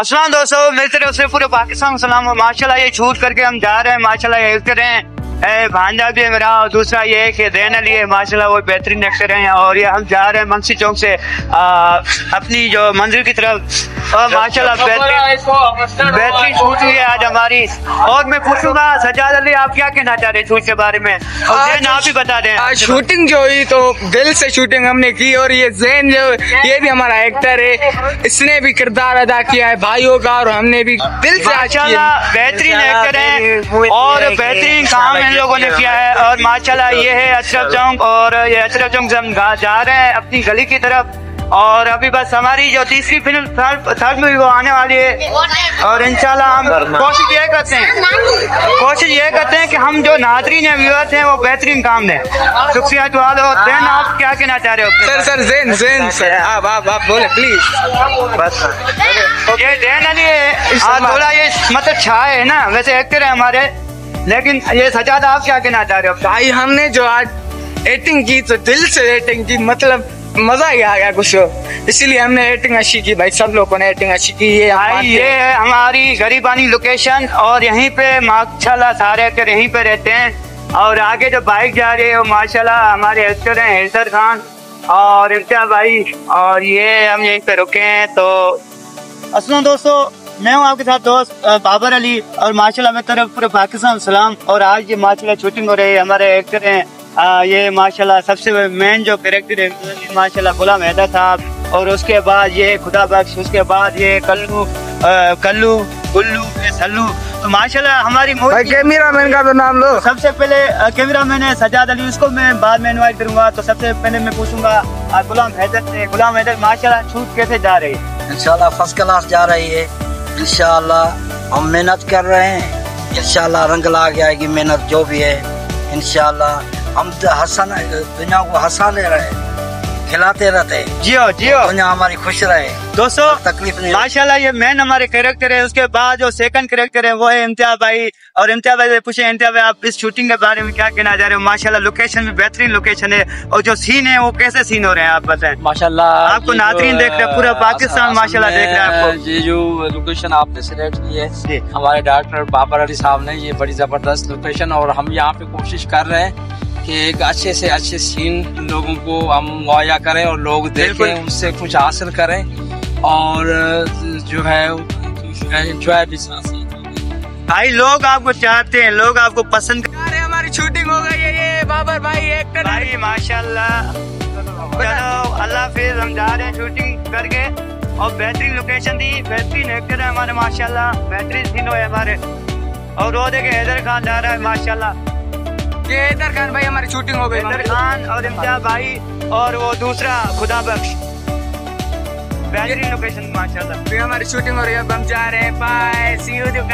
अस्सलाम दोस्तों, मेरी तरफ से पूरे पाकिस्तान सलाम। माशाल्लाह ये शूट करके हम जा रहे हैं, माशाल्लाह ये एक्टर हैं, भांजा भी है मेरा, और दूसरा ये कि देन अली है, माशाल्लाह वो बेहतरीन एक्टर हैं। और ये हम जा रहे हैं मनसी चौक से अपनी जो मंजिल की तरफ, और माशाल्लाह बेहतरीन शूट हुई है आज हमारी। और मैं पूछूंगा सज्जाद अली, आप क्या कहना चाह रहे हैं शूट के बारे में, और जैन आप भी बता दें। शूटिंग जो हुई तो दिल से शूटिंग हमने की, और ये जैन जो ये भी हमारा एक्टर है, इसने भी किरदार अदा किया है भाइयों का, और हमने भी दिल से। माशाल्लाह बेहतरीन एक्टर है और बेहतरीन काम इन लोगों ने किया है। और माशाल्लाह ये है अशरफ चौंग, और ये अशरफ चौंग से हम जा रहे हैं अपनी गली की तरफ। और अभी बस हमारी जो तीसरी फिल्म थर्ड मूवी वो आने वाली है, और इंशाल्लाह हम कोशिश ये करते हैं कि हम जो नादरीन है, व्यूअर्स हैं, वो बेहतरीन काम दें। शुक्रिया वाले। और जैन आप क्या कहना चाह रहे हो? सर जैन आप बोले प्लीज। बस ये जैन अली थोड़ा ये मतलब छाए है ना, वैसे एक्टर है हमारे, लेकिन ये सजाद आप क्या कहना चाह रहे हो? भाई हमने जो आज एक्टिंग की तो दिल से एक्टिंग की, मतलब मजा ही आ गया कुछ, इसीलिए हमने एक्टिंग अच्छी की भाई, सब लोगों ने एक्टिंग अच्छी की। ये है हमारी गरीबानी लोकेशन, और यहीं पे माशाल्लाह सारे एक्टर यहीं पे रहते हैं। और आगे जो बाइक जा रही है वो माशाल्लाह हमारे एक्टर हैं हैसर खान और इर्तिया भाई, और ये हम यहीं पे रुके हैं। तो असलम दोस्तों, मैं हूँ आपके साथ दोस्त बाबर अली, और माशाल्लाह मेरी तरफ पूरे पाकिस्तान सलाम। और आज ये माशाल्लाह शूटिंग हो रही है, हमारे एक्टर हैं ये माशाल्लाह, सबसे मेन जो कैरेक्टर है माशाल्लाह गुलाम हैदर साहब, और उसके बाद ये खुदा बख्श, उसके बाद ये कल्लू गुल्लू सल्लू। तो माशाल्लाह हमारी कैमरा मैन का तो नाम लो। सबसे पहले कैमरा मैन है सज्जाद अली, उसको मैं बाद में इनवाइट करूंगा। तो सबसे पहले मैं पूछूंगा गुलाम हैदर माशाल्लाह शूट कैसे जा रही है? इंशाल्लाह फर्स्ट क्लास जा रही है, इंशाल्लाह हम मेहनत कर रहे हैं, इंशाल्लाह रंग ला जाएगी मेहनत जो भी है। इंशाल्लाह हम तो हंसाना, दुनिया को हंसाने रहे, खिलाते रहते, जियो दुनिया हमारी खुश रहे दोस्तों, तकलीफ नहीं। माशाल्लाह ये मेन हमारे कैरेक्टर है, उसके बाद जो सेकंड कैरेक्टर है वो है इम्तियाज भाई। और इम्तियाज भाई से पूछे, इम्तियाज भाई आप इस शूटिंग के बारे में क्या कहना चाह रहे हो? माशाल्लाह लोकेशन भी बेहतरीन लोकेशन है, और जो सीन है वो कैसे सीन हो रहे हैं आप बताएं। माशाल्लाह आपको नादरीन देख रहे, पूरा पाकिस्तान माशाल्लाह देख रहा है आपको। ये जो लोकेशन आपने सिलेक्ट की है, हमारे डायरेक्टर बाबर अली साहब ने, ये बड़ी जबरदस्त लोकेशन, और हम यहाँ पे कोशिश कर रहे हैं कि एक अच्छे से अच्छे सीन लोगों को हम मुहैया करें, और लोग देखें, उनसे कुछ हासिल करें, और जो है एंजॉय भी साथ। भाई लोग आपको चाहते हैं, लोग आपको पसंद कर, हमारी शूटिंग हो गई है। ये बाबर भाई एक्टर भाई माशाल्लाह। चलो अल्लाह हाफिज, हम जा रहे हैं शूटिंग करके, और बेहतरीन लोकेशन थी, बेहतरीन एक्टर है हमारे माशाल्लाह, बेहतरीन सीन है हमारे। और वो देखे हैदर खान जा रहा है माशाल्लाह, ये इधर खान भाई हमारी शूटिंग हो गई, इधर खान और इम्तियाज भाई, और वो दूसरा खुदा बख्श, बेहतरीन लोकेशन माशाल्लाह, हमारी शूटिंग हो रही है, हम जा रहे हैं। Bye, see you.